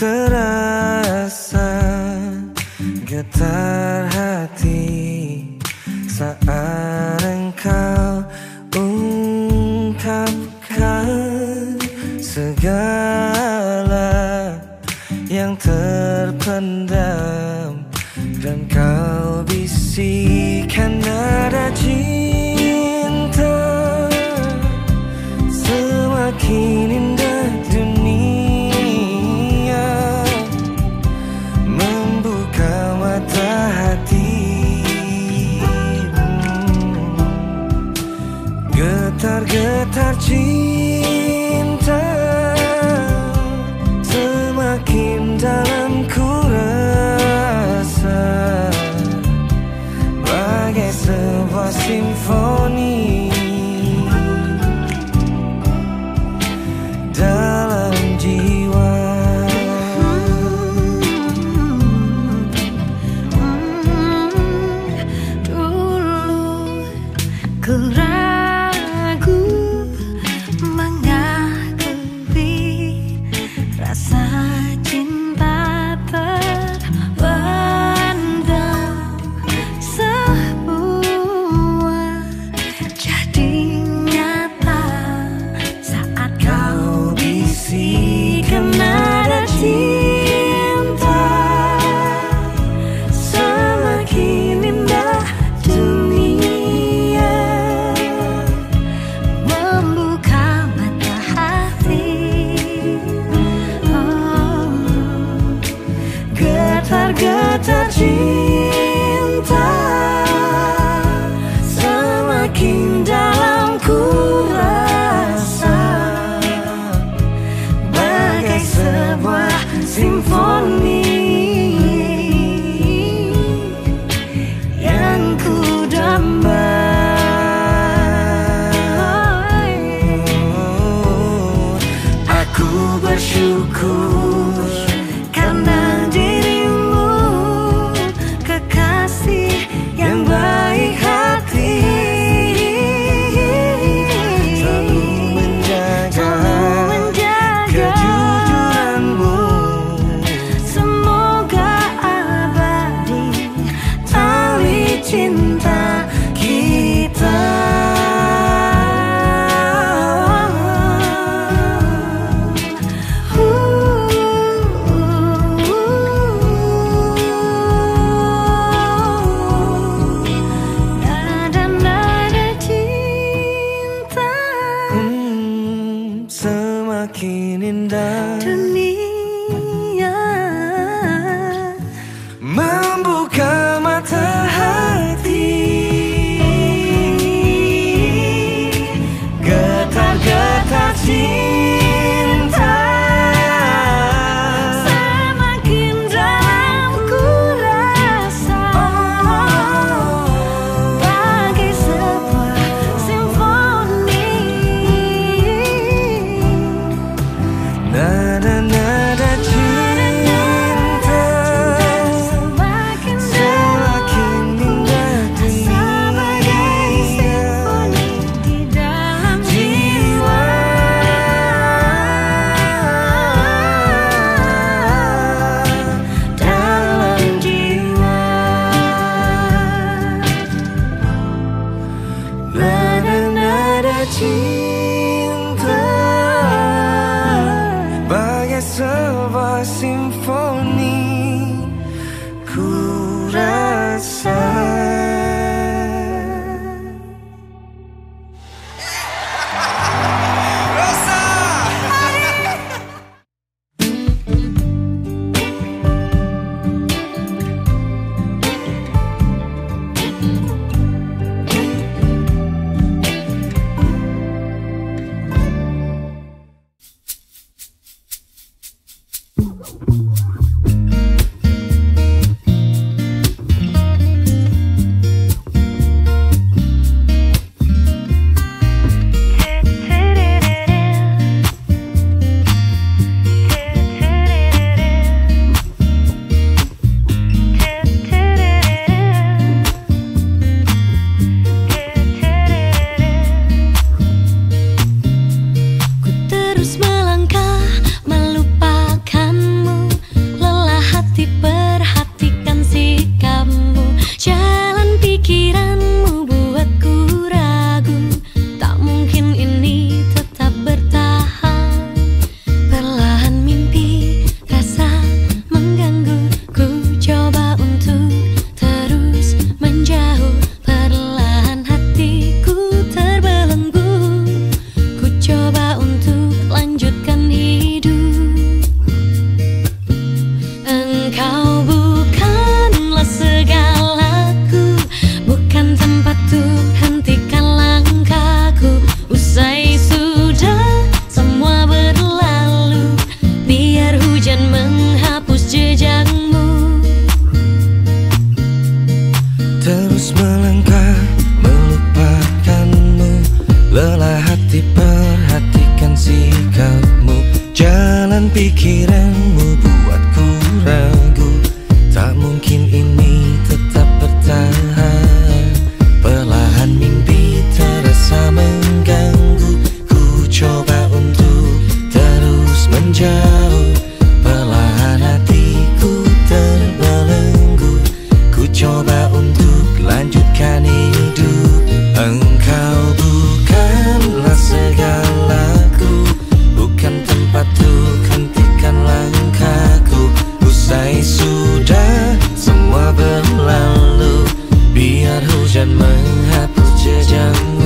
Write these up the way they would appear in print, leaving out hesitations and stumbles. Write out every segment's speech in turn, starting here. terasa getar hati saat engkau ungkapkan segala yang terpendam, dan kau bisikan nada cinta. Semakin indah dunia membuka mata hatimu, getar-getar cinta semakin dalam ku rasa, bagai sebuah simfoni dalam jiwa. Dulu ku ragu mengakui rasa cinta terpendam, semua jadi nyata saat kau bisikan nada cinta. Semakin indah dunia membuka mata hati, oh, getar-getar cinta semakin dalam ku rasa, bagai sebuah simfoni yang ku damai. Aku bersyukur karena dirimu, kekasih yang baik hati, selalu menjaga kejujuranmu. Semoga abadi tali cinta kita. Nada-nada cinta Semakin indah dunia membuka mata hati, getar-getar cinta semakin dalam ku rasa, bagai sebuah simfoni. Nada-nada cinta Semakin semakin indah dunia di dalam jiwa. Dalam jiwa nada-nada cinta bagai sebuah simfoni ku rasa. Ku terus melangkah melupakanmu, dan pikiranmu buatku ragu. Tak mungkin ini tetap bertahan. Perlahan mimpi terasa mengganggu. Ku coba untuk terus menjauh. Perlahan hatiku terbelenggu. Ku coba untuk lanjutkan hidup. Engkau bukanlah segalaku. Bukan tempatku, hentikan langkahku. Usai sudah semua berlalu. Biar hujan menghapus jejakmu.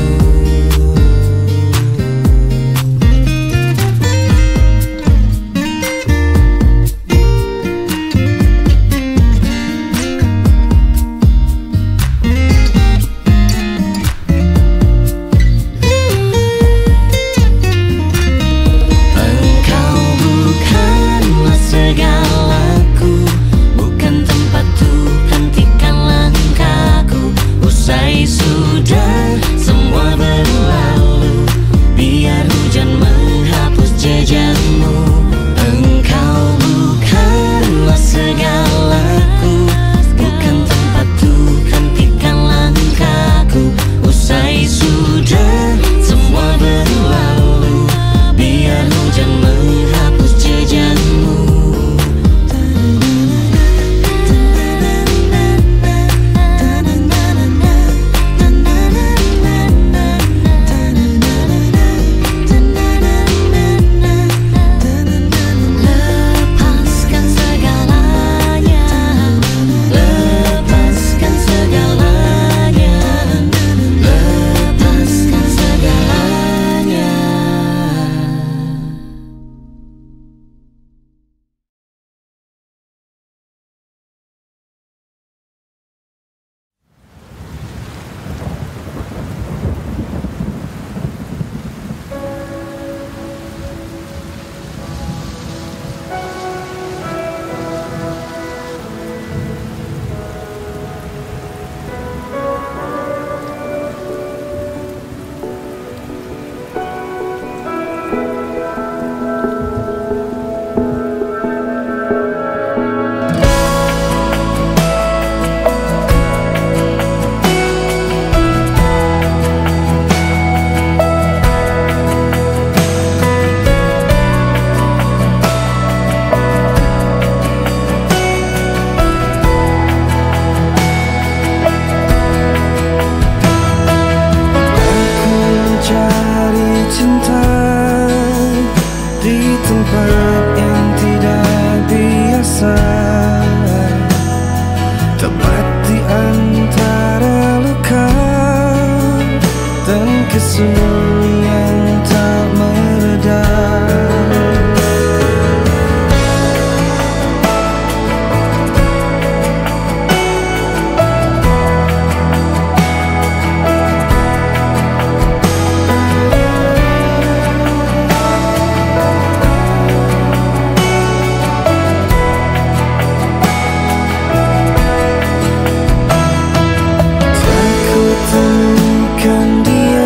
Takut temukan dia.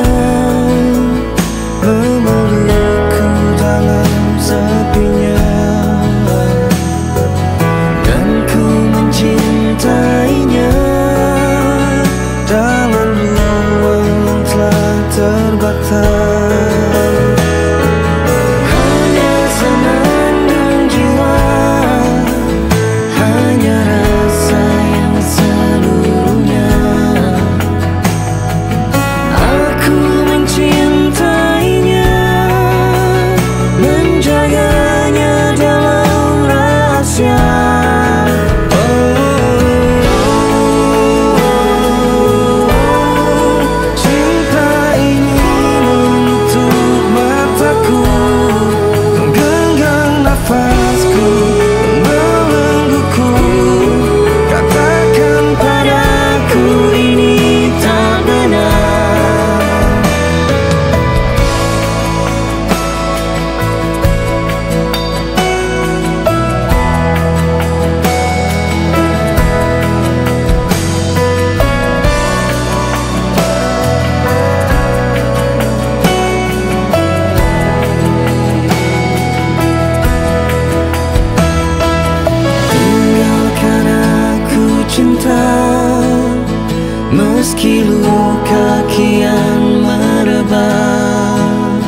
Meski luka kian merebak,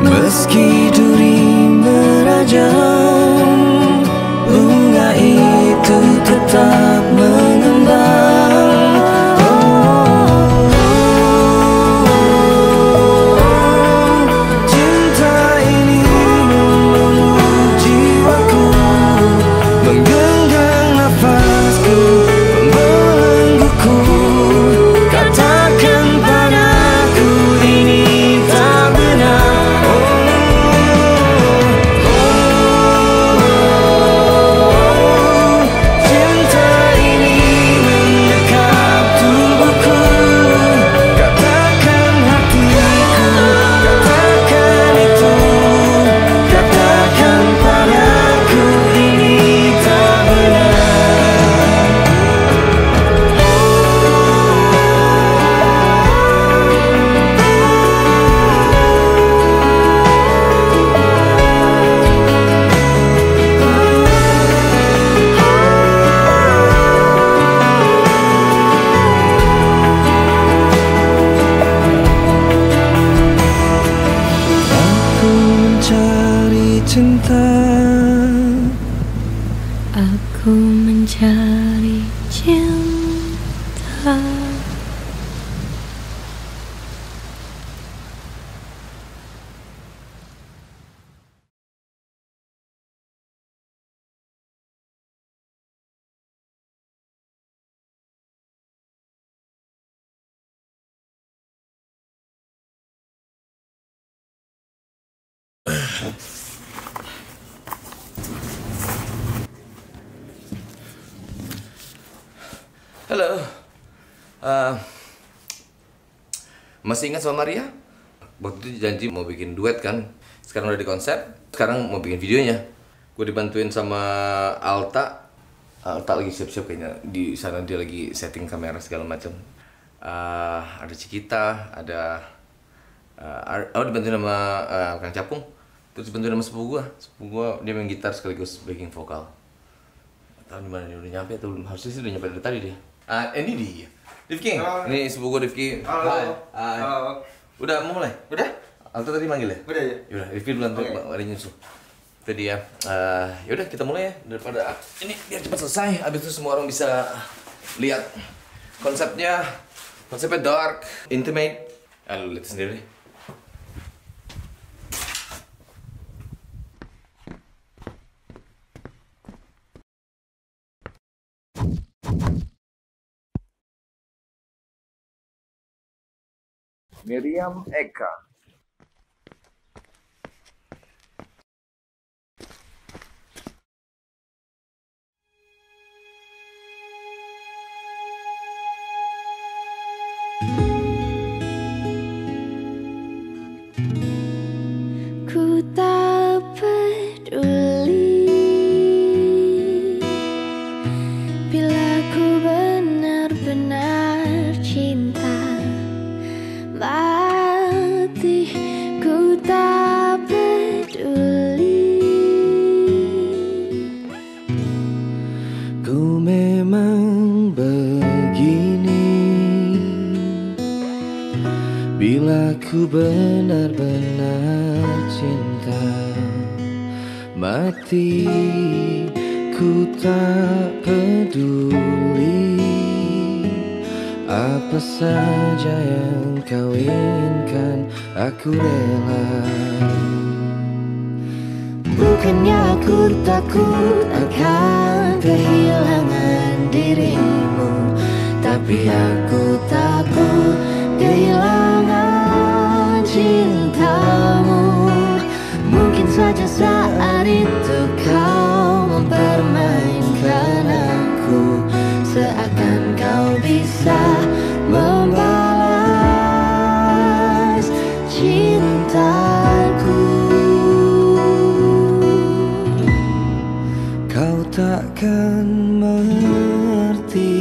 meski duri merajam, bunga itu tetap mengembang. Cinta ini memeluk jiwaku, menggenggam nafasku. Halo, masih ingat sama Maria? Waktu itu janji mau bikin duet kan? Sekarang udah di konsep, sekarang mau bikin videonya. Gue dibantuin sama Alta. Alta lagi siap-siap kayaknya, di sana dia lagi setting kamera segala macam. Ada Cikita, ada... aku dibantuin sama Kang Capung. Terus dibantuin sama sepupu gue, dia main gitar sekaligus backing vokal. Tahu di mana dia udah nyampe atau belum? Harusnya sih udah nyampe dari tadi dia. Ini dia. Divki. Ini sepupu gue Divki. Halo. Udah mau mulai? Udah? Alta tadi manggil ya? Udah ya. Yaudah, Divki duluan tuh, ada nyusul. Itu dia. Yaudah kita mulai ya, daripada ini biar cepat selesai. Habis itu semua orang bisa lihat konsepnya. Konsepnya dark, intimate. Lu lihat sendiri. Miriam Eka. Ku tak peduli bila ku benar-benar cinta. Hatiku tak peduli. Ku memang begini bila ku benar-benar cinta. Mati ku tak peduli. Apa saja yang kau inginkan, aku rela. Bukannya aku takut akan kehilangan dirimu, tapi aku takut kehilangan cintamu. Mungkin saja saat itu kau mempermainkan aku, seakan kau bisa membalas cintaku. Kau takkan mengerti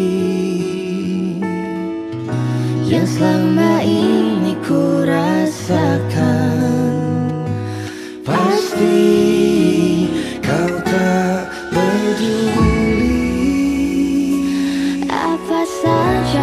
yang selama ini ku rasakan. Pasti kau tak peduli. Saja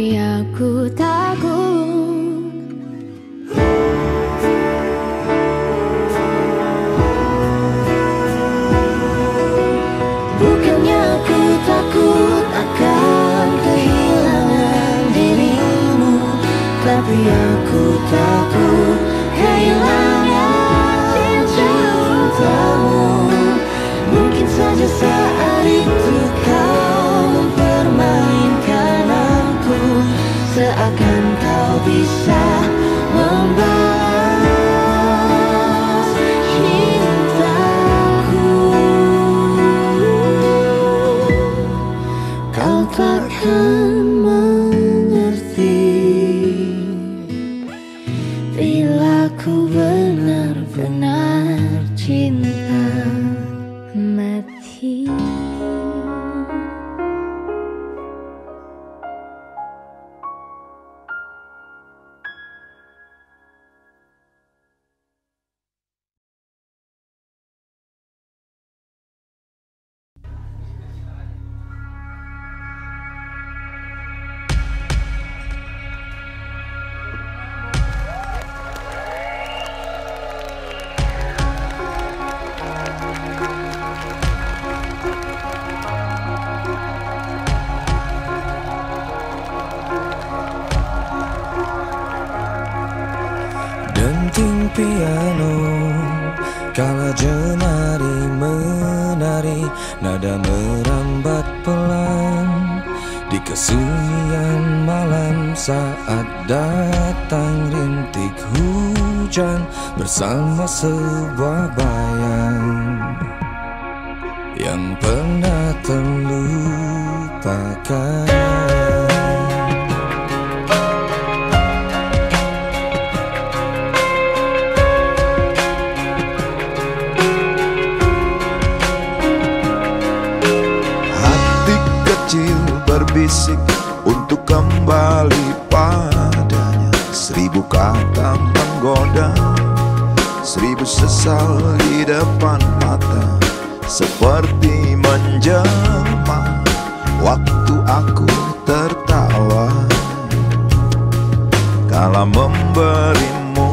tapi aku takut. Bukannya aku takut akan kehilangan dirimu, tapi aku takut kehilangan cintamu. Mungkin saja saat itu kau mempermainkan aku, seakan kau bisa membalas cintaku. Kau takkan mengerti bila ku benar-benar cinta mati. Piano kala jemari menari, nada merambat pelan di kesunyian malam. Saat datang rintik hujan bersama sebuah bayang yang pernah terlupakan. Berbisik untuk kembali padanya, seribu kata menggoda, seribu sesal di depan mata, seperti menjelma. Waktu aku tertawa kala memberimu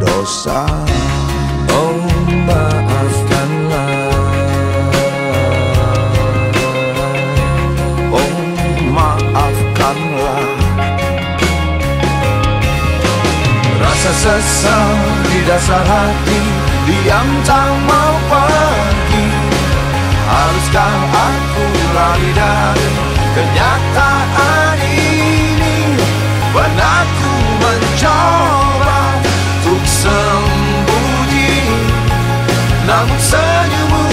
dosa. Oh maafkanlah, maafkanlah. Rasa sesal di dasar hati diam tak mau pergi. Haruskah aku lari dari kenyataan ini? Pernah ku mencoba untuk sembunyi, namun senyummu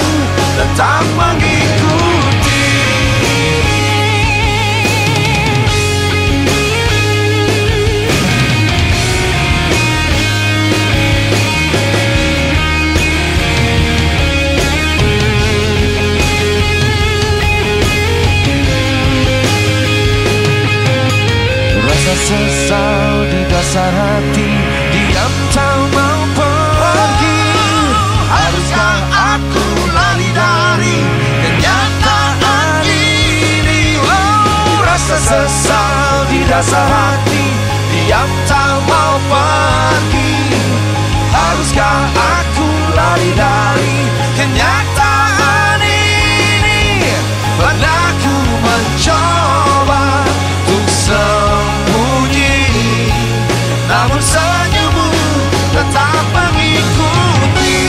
tetap mengikuti. Sesal di dasar hati diam tak mau pergi. Haruskah aku lari dari kenyataan ini? Rasa sesal di dasar hati diam tak mau pergi. Haruskah aku lari dari kenyataan ini? Pernah ku mencoba untuk namun senyummu tetap mengikuti.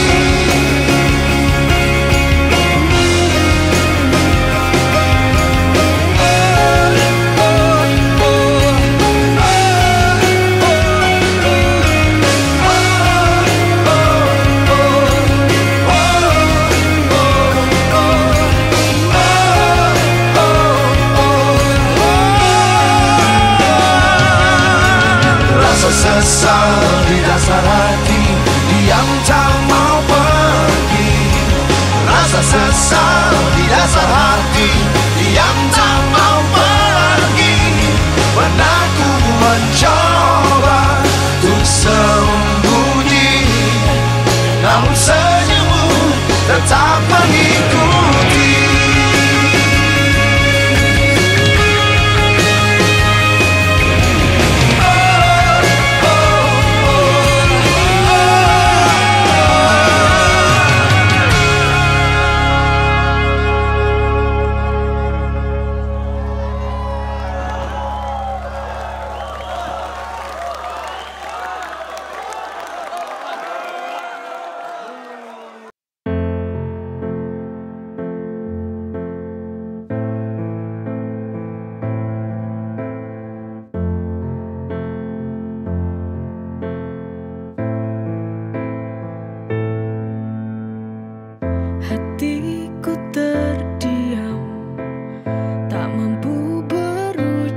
Sesal di dasar hati diam tak mau pergi. Rasa sesal di dasar hati diam tak mau pergi. Pernah ku mencoba untuk sembunyi, namun senyummu tetap mengikuti.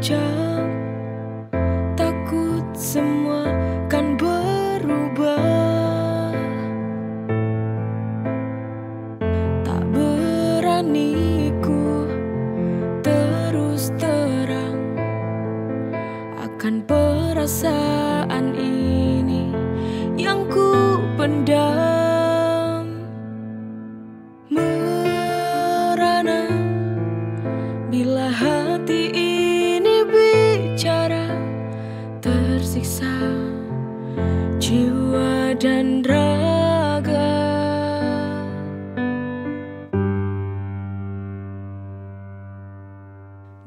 sekejap, takut semua kan berubah. Tak berani ku terus terang akan perasaan ini yang ku pendam. Merana bila hati ini bicara, tersiksa jiwa dan raga.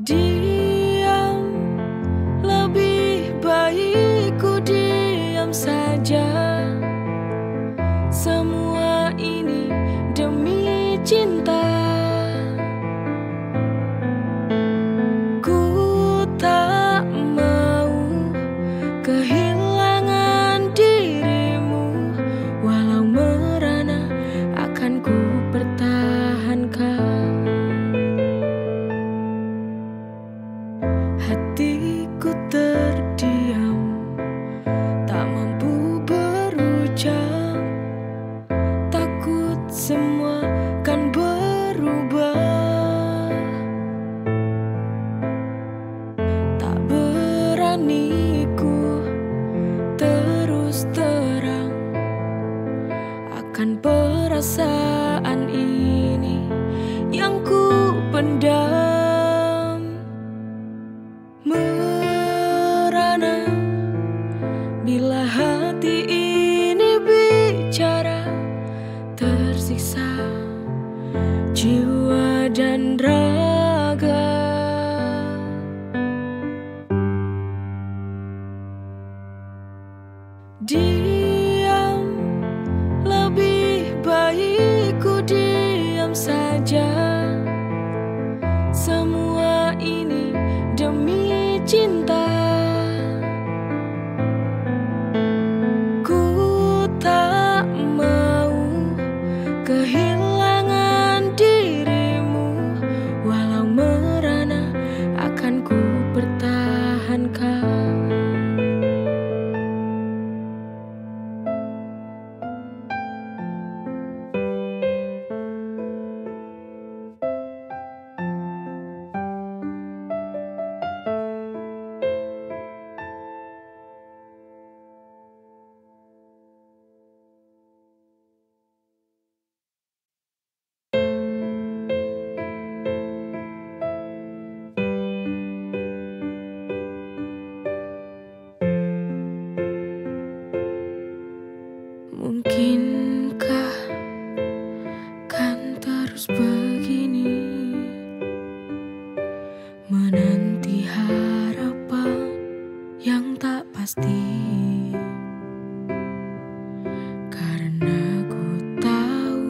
Diam lebih baik, ku diam saja. Semua ini demi cinta. Ku tak mau kehilangan dirimu, walau merana akan ku pertahankan. Hatiku terdiam, tak mampu berucap. Semua kan berubah. Tak berani ku terus terang akan perasaan ini yang ku pendam. Merana bila hati ini bicara, tersiksa jiwa dan raga. Diam lebih baik, ku diam saja. Semua ini demi cinta. Mungkinkah kan terus begini, menanti harapan yang tak pasti. Karena ku tahu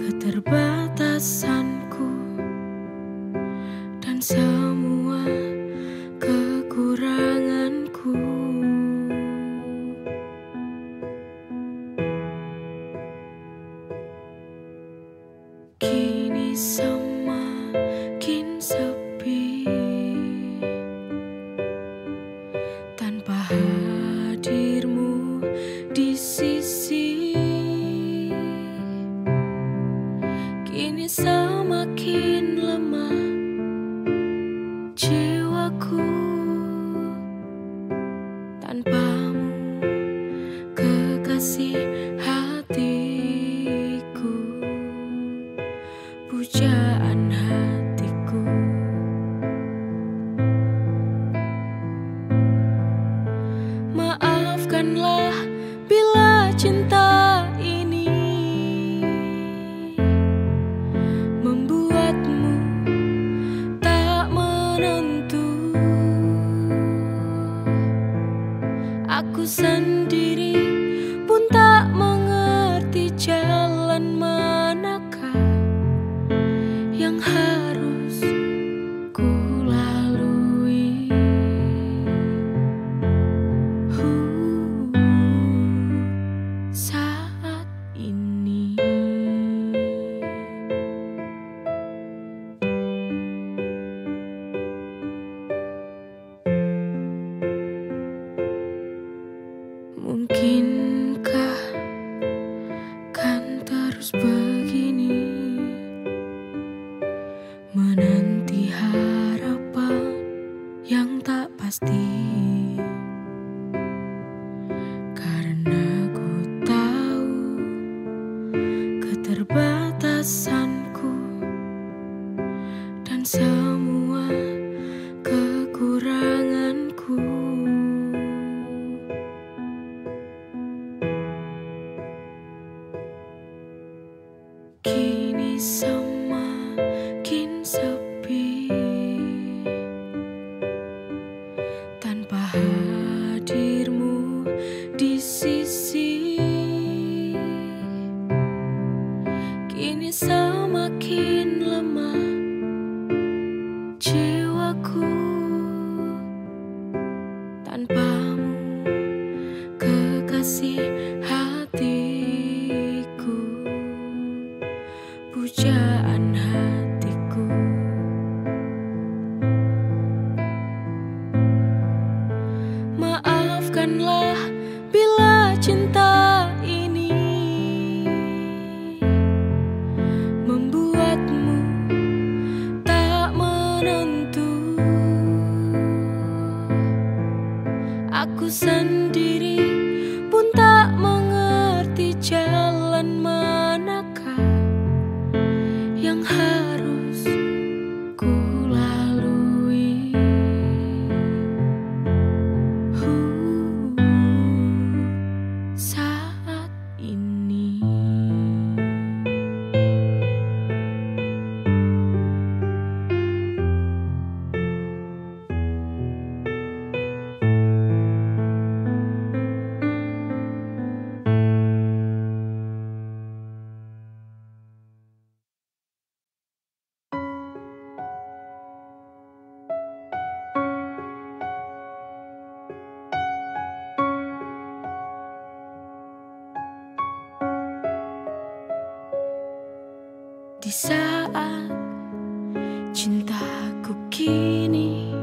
keterbatasanku dan semua kekuranganku. Semakin sepi tanpa hadirmu di sisi. Kini semakin lemah jiwaku, tanpamu kekasih hati. Pujaan hatiku maafkanlah bila cinta ini membuatmu tak menentu. Aku sendiri pun tak mengerti jalan manakah yang harus ku lalui. Saat ini pasti, karena ku tahu keterbatasanku dan semua kekuranganku. Kini semakin sepi tanpa hadirmu di sisi. Kini semakin lemah jiwaku, tanpamu kekasih hatiku, pujaan hatiku. Maafkanlah bila cinta ini membuatmu tak menentu. Aku sendiri pun tak mengerti jalan manakah yang harus ku lalui. Saat ini di saat cintaku kini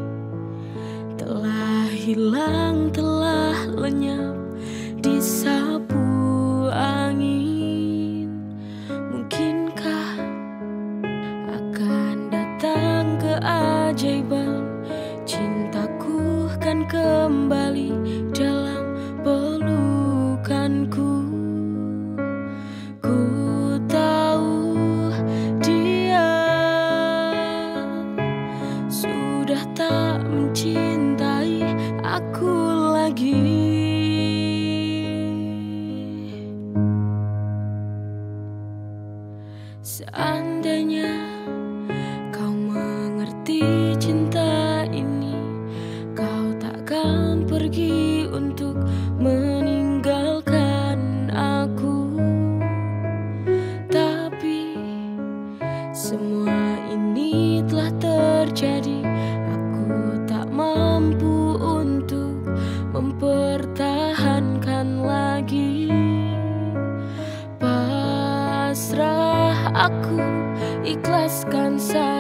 telah hilang, telah lenyap di sapu angin. Mungkinkah akan datang keajaiban? Cintaku kan kembali dalam pelukanku. Seandainya kau mengerti cinta ini, kau takkan pergi untuk meninggalkan aku. Tapi semua ini telah terjadi, aku tak mampu untuk mempertahankan lagi. Aku ikhlaskan saja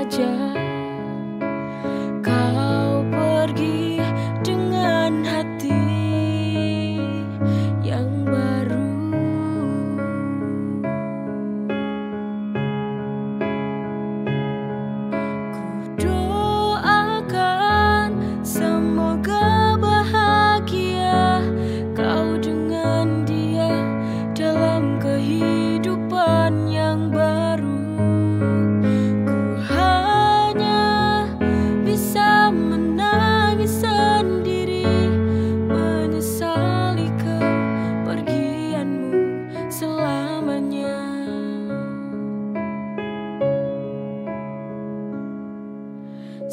kau pergi dengan hati yang baru. Ku doakan semoga bahagia kau dengan dia dalam kehidupan yang baru.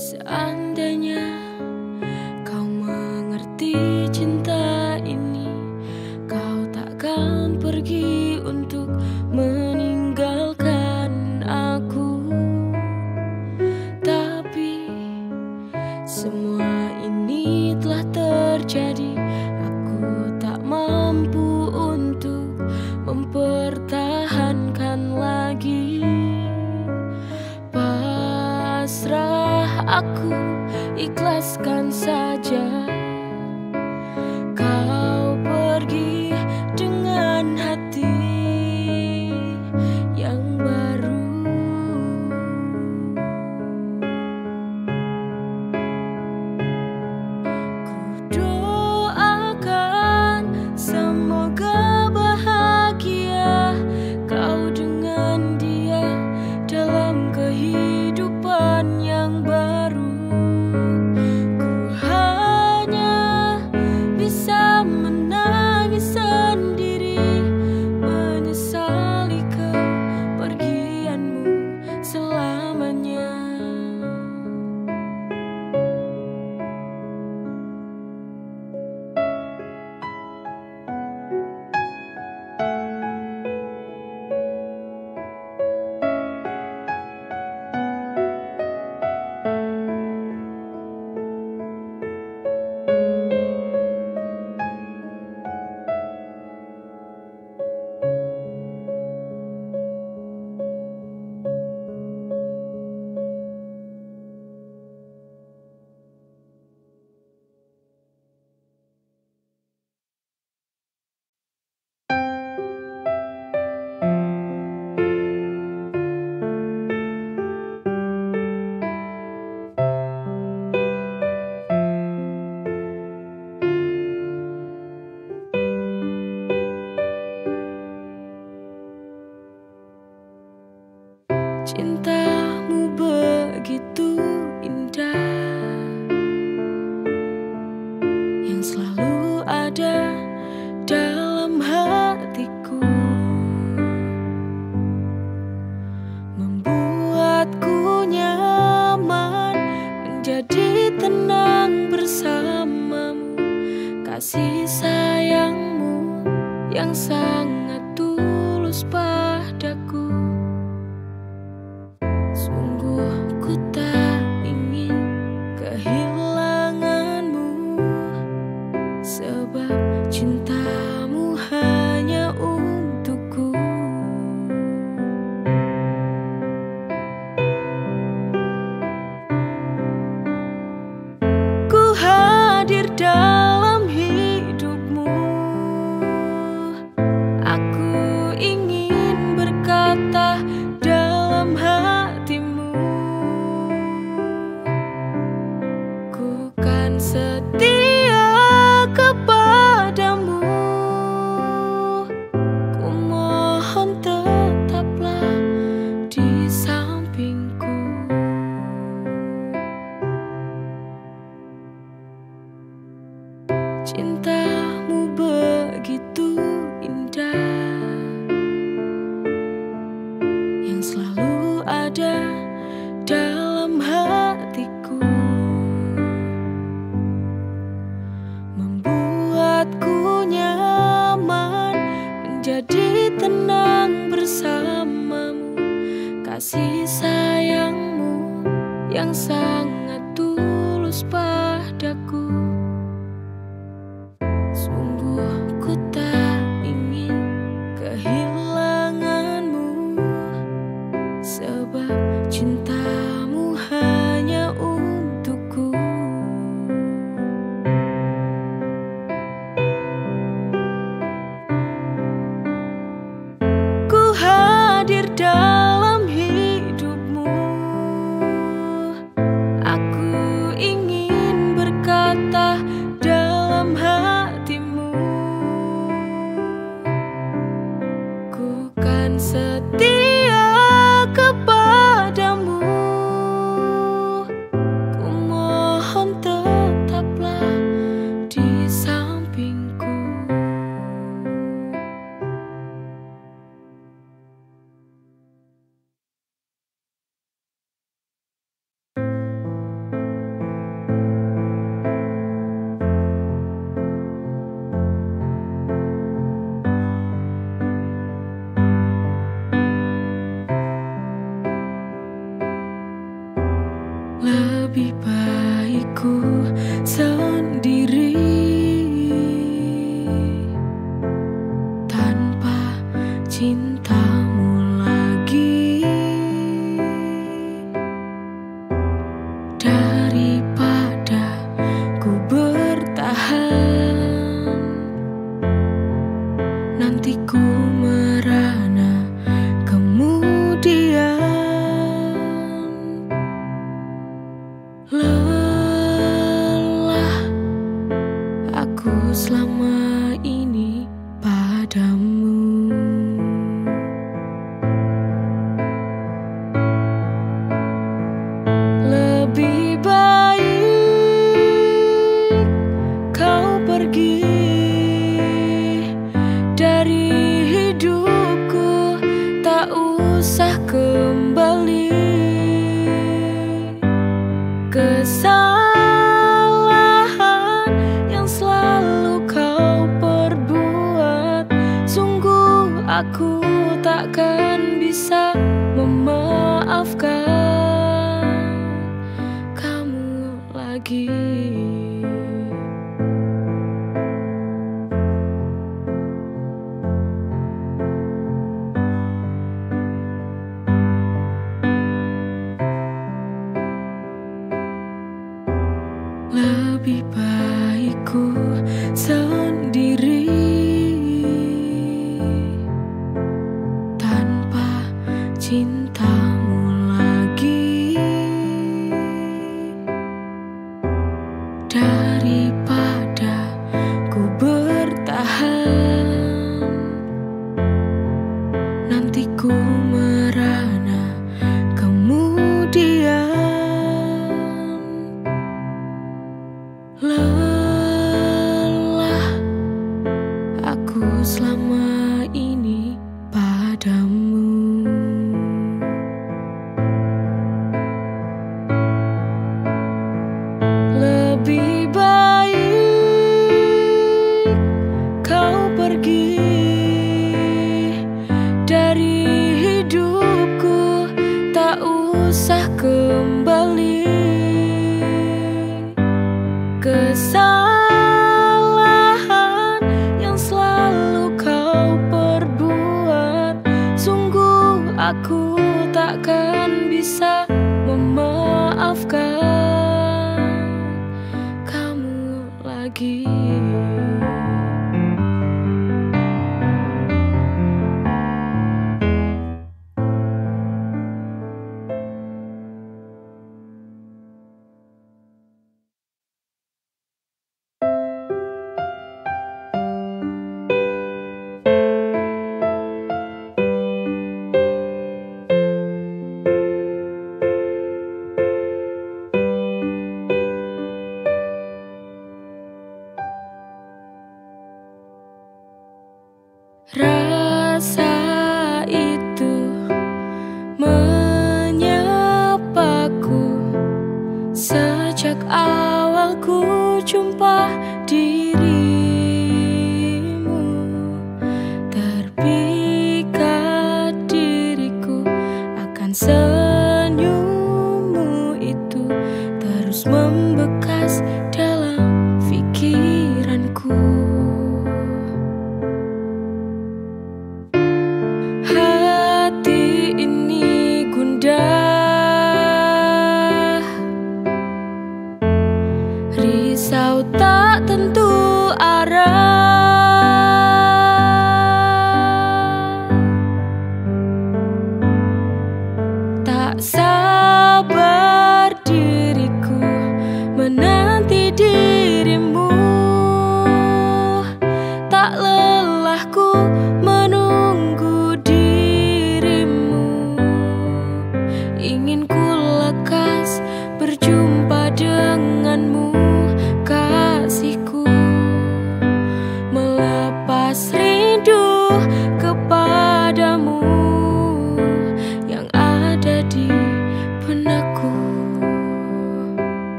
Seandainya kau mengerti cinta ini, kau takkan pergi untuk meninggalkan aku. Tapi semua ini telah terjadi, aku tak mampu untuk mempertahankan lagi. Aku ikhlaskan saja kau pergi dengan hati yang baru. Ku ada dalam hatiku, membuatku nyaman, menjadi tenang bersamamu. Kasih sayangmu yang sangat tulus padaku, sungguh ku tak ingin kehilanganmu, sebab cintamu hanya untukku. Ku hadir dalam hidupmu, aku ingin berkata dalam hatimu, ku kan setia kepadamu. Cintamu begitu indah, yang selalu ada dalam hatiku, membuatku nyaman, menjadi tenang bersamamu. Kasih sayangmu yang sangat tulus padaku, ku tak ingin kehilanganmu, sebab cintamu hanya untukku. Ku hadir dalam hidupmu, aku ingin berkata dalam hatimu, setia kepadamu. Ku mohon tetaplah di sampingku. Lebih baik ku sendiri, tanpa cintamu lagi, daripada ku bertahan, nanti ku merana kemudian. Selama ini padamu, lebih baik kau pergi dari hidupku, tak usah kembali ke sana. Aku takkan bisa memaafkan kamu lagi. Lebih baik ku sendiri, cintamu lagi, daripada ku bertahan, nanti ku merana kemudian. Lelah kesalahan yang selalu kau perbuat. Sungguh aku takkan bisa memaafkan kamu lagi.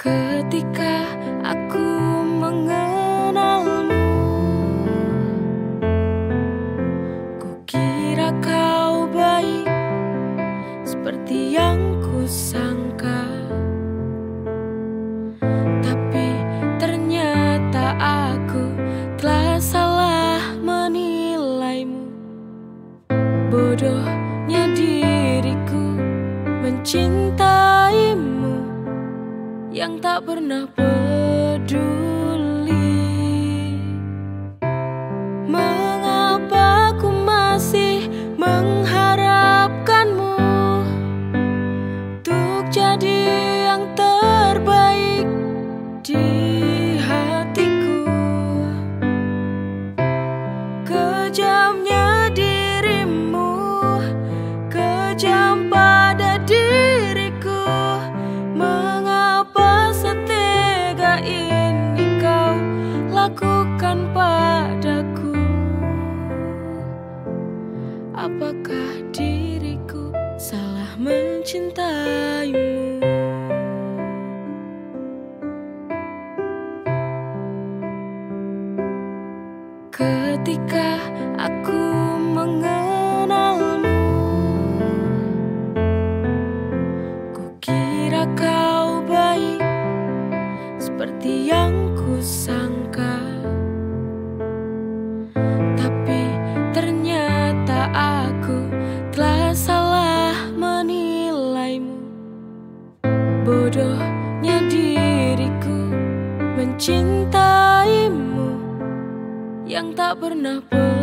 Ketika aku mengenalmu, kukira kau baik seperti yang kusangka. Tapi ternyata aku telah salah menilaimu. Bodohnya diriku mencintaimu yang tak pernah peduli. Mengapa ku masih mengharapkanmu untuk jadi yang terbaik di hatiku? Kejamnya diri Apakah diriku salah mencintaimu? Ketika aku mengenalmu, kukira kau baik seperti yang kusangka. Tapi ternyata aku telah salah menilaimu. Bodohnya diriku mencintaimu yang tak pernah pun